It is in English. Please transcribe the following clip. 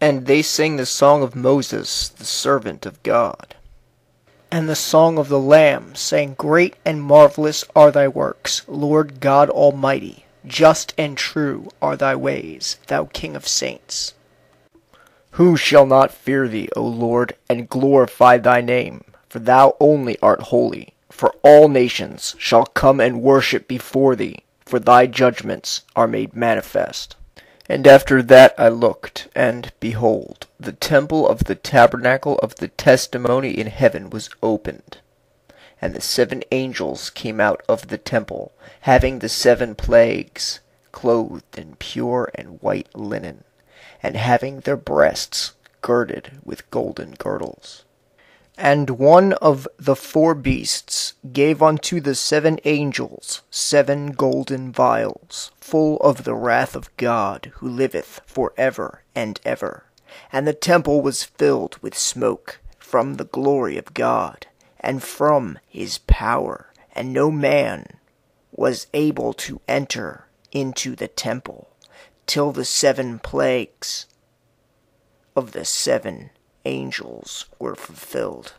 And they sang the song of Moses, the servant of God. And the song of the Lamb, saying, Great and marvelous are thy works, Lord God Almighty. Just and true are thy ways, thou King of saints. Who shall not fear thee, O Lord, and glorify thy name? For thou only art holy. For all nations shall come and worship before thee, for thy judgments are made manifest. And after that I looked, and behold, the temple of the tabernacle of the testimony in heaven was opened. And the seven angels came out of the temple, having the seven plagues, clothed in pure and white linen, and having their breasts girded with golden girdles. And one of the four beasts gave unto the seven angels 7 golden vials, full of the wrath of God, who liveth for ever and ever. And the temple was filled with smoke from the glory of God, and from his power, and no man was able to enter into the temple, till the 7 plagues of the 7 angels were fulfilled.